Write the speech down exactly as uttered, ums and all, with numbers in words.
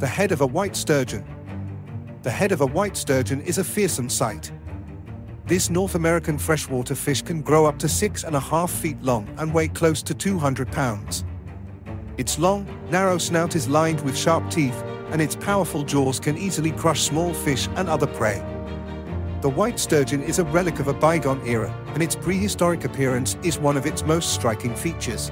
The head of a white sturgeon. The head of a white sturgeon is a fearsome sight. This North American freshwater fish can grow up to six and a half feet long and weigh close to two hundred pounds. Its long, narrow snout is lined with sharp teeth, and its powerful jaws can easily crush small fish and other prey. The white sturgeon is a relic of a bygone era, and its prehistoric appearance is one of its most striking features.